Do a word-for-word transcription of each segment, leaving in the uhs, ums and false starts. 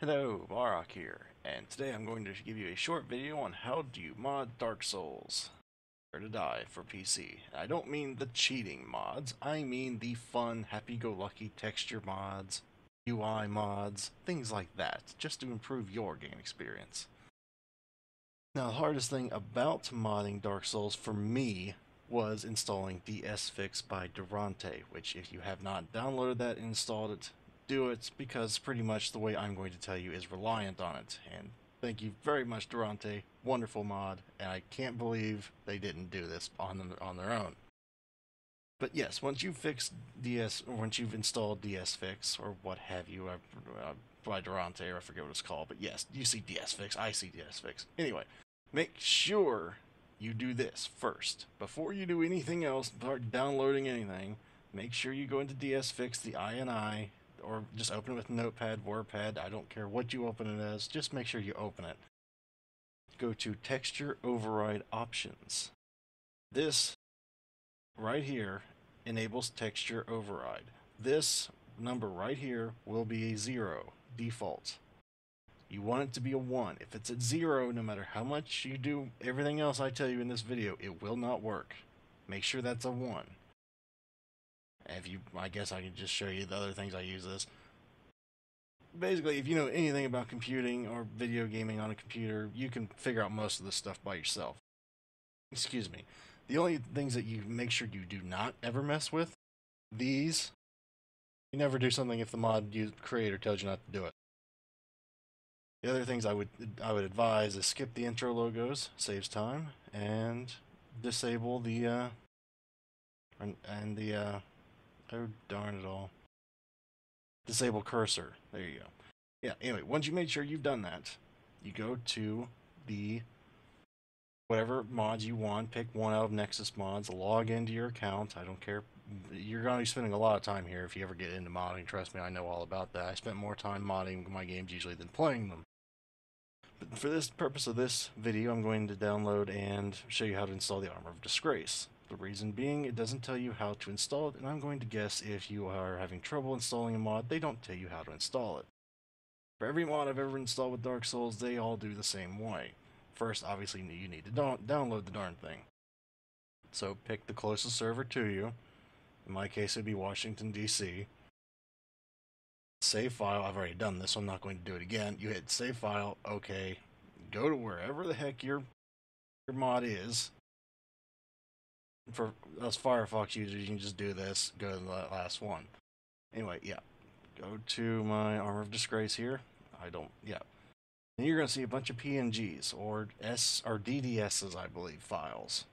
Hello, Barok here, and today I'm going to give you a short video on how do you mod Dark Souls: Prepare to Die for P C. And I don't mean the cheating mods, I mean the fun, happy-go-lucky texture mods, U I mods, things like that, just to improve your game experience. Now, the hardest thing about modding Dark Souls for me was installing DSfix by Durante, which if you have not downloaded that and installed it, do it, because pretty much the way I'm going to tell you is reliant on it. And thank you very much, Durante, wonderful mod, and I can't believe they didn't do this on them, on their own. But yes, once you've fixed DS, or once you've installed DSfix or what have you, uh, uh, by Durante, or I forget what it's called, but yes, you see DSfix, I see DSfix. Anyway, make sure you do this first before you do anything else. Start downloading anything. Make sure you go into DSfix, the I N I. Or just open it with Notepad, WordPad, I don't care what you open it as, just make sure you open it. Go to Texture Override Options. This right here enables Texture Override. This number right here will be a zero, default. You want it to be a one. If it's at zero, no matter how much you do everything else I tell you in this video, it will not work. Make sure that's a one. If you, I guess I can just show you the other things I use this. Basically, if you know anything about computing or video gaming on a computer, you can figure out most of this stuff by yourself. Excuse me. The only things that you make sure you do not ever mess with, these. You never do something if the mod creator tells you not to do it. The other things I would I would advise is skip the intro logos, saves time, and disable the uh, and, and the uh, oh, darn it all. Disable cursor. There you go. Yeah, anyway, once you made sure you've done that, you go to the whatever mods you want, pick one out of Nexus mods, log into your account. I don't care. You're going to be spending a lot of time here if you ever get into modding. Trust me, I know all about that. I spent more time modding my games usually than playing them. But for this purpose of this video, I'm going to download and show you how to install the Armor of Disgrace. The reason being, it doesn't tell you how to install it, and I'm going to guess if you are having trouble installing a mod, they don't tell you how to install it. For every mod I've ever installed with Dark Souls, they all do the same way. First, obviously, you need to download the darn thing. So pick the closest server to you. In my case, it would be Washington, D C Save file. I've already done this, so I'm not going to do it again. You hit save file, okay. Go to wherever the heck your, your mod is. For us Firefox users, you can just do this, go to the last one. Anyway, yeah. Go to my Armor of Disgrace here. I don't, yeah. And you're going to see a bunch of P N Gs, or S, or D D Ss, I believe, files.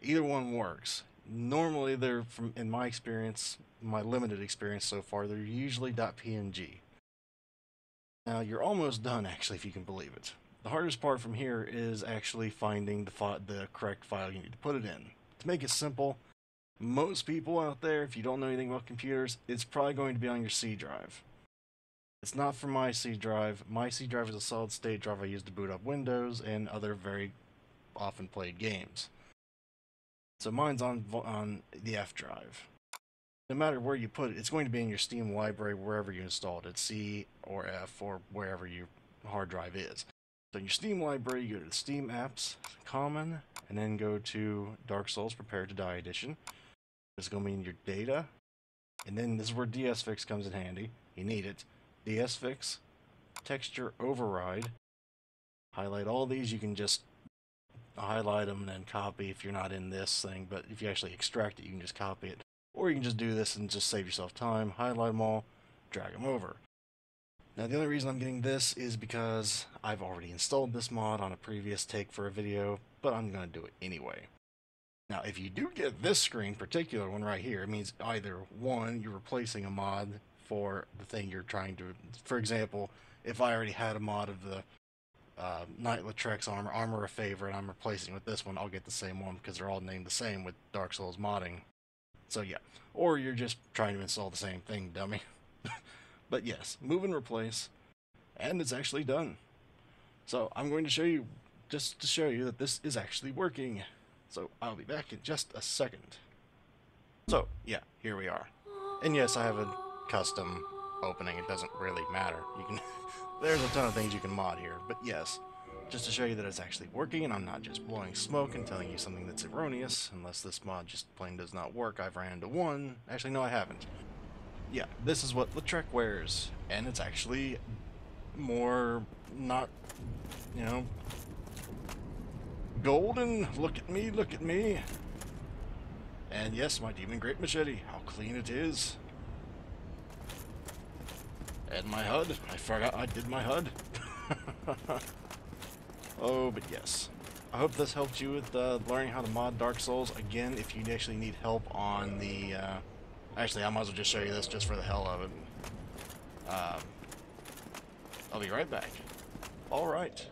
Either one works. Normally, they're, from in my experience, my limited experience so far, they're usually .png. Now, you're almost done, actually, if you can believe it. The hardest part from here is actually finding the, fi the correct file you need to put it in. To make it simple, most people out there, if you don't know anything about computers, it's probably going to be on your C drive. It's not for my C drive. My C drive is a solid state drive I use to boot up Windows and other very often played games. So mine's on, on the F drive. No matter where you put it, it's going to be in your Steam library wherever you installed it, C or F or wherever your hard drive is. So in your Steam library, you go to the Steam Apps, Common, and then go to Dark Souls Prepare to Die Edition. This is going to be in your data, and then this is where DSfix comes in handy. You need it. DSfix, Texture Override. Highlight all these. You can just highlight them and then copy if you're not in this thing, but if you actually extract it, you can just copy it. Or you can just do this and just save yourself time. Highlight them all, drag them over. Now, the only reason I'm getting this is because I've already installed this mod on a previous take for a video, but I'm going to do it anyway. Now, if you do get this screen, particular one right here, it means either one, you're replacing a mod for the thing you're trying to... For example, if I already had a mod of the uh, Knight Artorias Armor, Armor of Favor, and I'm replacing it with this one, I'll get the same one because they're all named the same with Dark Souls modding. So, yeah. Or you're just trying to install the same thing, dummy. But yes, move and replace, and it's actually done. So I'm going to show you, just to show you that this is actually working. So I'll be back in just a second. So yeah, here we are. And yes, I have a custom opening, it doesn't really matter. You can there's a ton of things you can mod here, but yes, just to show you that it's actually working and I'm not just blowing smoke and telling you something that's erroneous, unless this mod just plain does not work. I've ran into one. Actually, no, I haven't. Yeah, this is what Latrek wears, and it's actually more not, you know, golden. Look at me, look at me. And yes, my Demon Great Machete, how clean it is. And my H U D, I forgot I did my H U D. Oh, but yes. I hope this helped you with uh, learning how to mod Dark Souls. Again, if you actually need help on the... Uh, actually, I might as well just show you this just for the hell of it. Um, I'll be right back. Alright.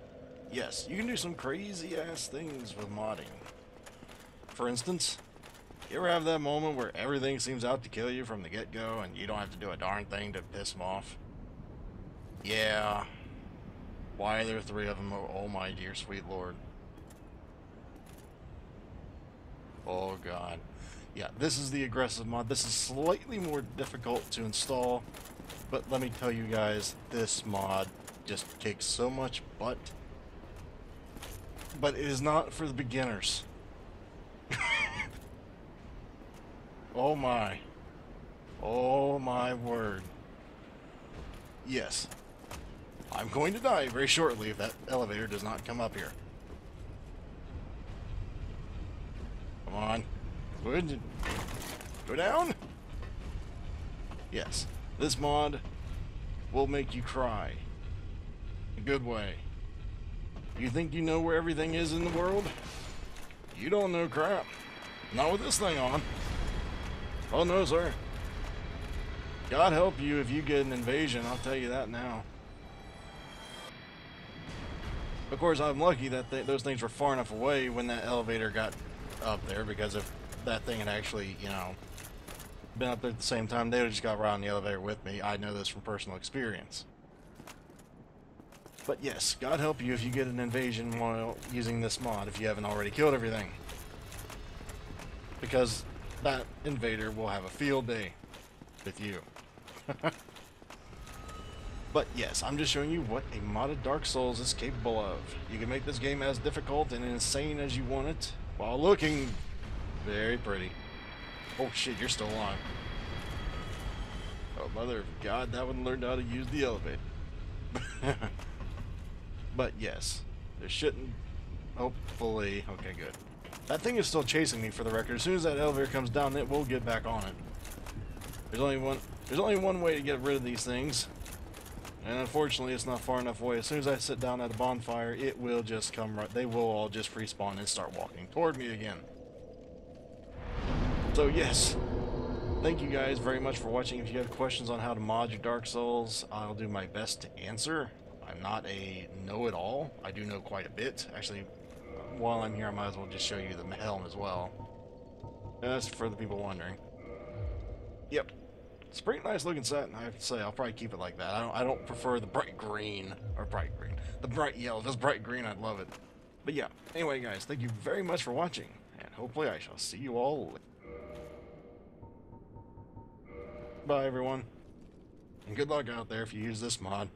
Yes, you can do some crazy-ass things with modding. For instance, you ever have that moment where everything seems out to kill you from the get-go and you don't have to do a darn thing to piss them off? Yeah. Why are there three of them? Oh my dear sweet lord. Oh god. Yeah, this is the aggressive mod. This is slightly more difficult to install, but let me tell you guys, this mod just kicks so much butt. But it is not for the beginners. Oh my. Oh my word. Yes. I'm going to die very shortly if that elevator does not come up here. Come on. Good. Go down. Yes. This mod will make you cry. A good way. You think you know where everything is in the world? You don't know crap. Not with this thing on. Oh no, sir. God help you if you get an invasion, I'll tell you that now. Of course, I'm lucky that they, those things were far enough away when that elevator got up there, because if that thing had actually, you know, been up there at the same time, they would have just got right on the elevator with me. I know this from personal experience. But yes, God help you if you get an invasion while using this mod, if you haven't already killed everything. Because that invader will have a field day with you. But yes, I'm just showing you what a modded Dark Souls is capable of. You can make this game as difficult and insane as you want it, while looking very pretty. Oh shit, you're still alive. Oh mother of God, that one learned how to use the elevator. But yes, there shouldn't... Hopefully... Okay, good. That thing is still chasing me, for the record. As soon as that elevator comes down, it will get back on it. There's only one, there's only one way to get rid of these things. And unfortunately, it's not far enough away. As soon as I sit down at a bonfire, it will just come right... They will all just respawn and start walking toward me again. So, yes. Thank you guys very much for watching. If you have questions on how to mod your Dark Souls, I'll do my best to answer. I'm not a know-it-all. I do know quite a bit. Actually, while I'm here, I might as well just show you the helm as well. That's for the people wondering. Yep. It's a pretty nice looking set, and I have to say, I'll probably keep it like that. I don't, I don't prefer the bright green, or bright green, the bright yellow. If it's bright green, I'd love it. But yeah, anyway guys, thank you very much for watching, and hopefully I shall see you all later. Bye everyone, and good luck out there if you use this mod.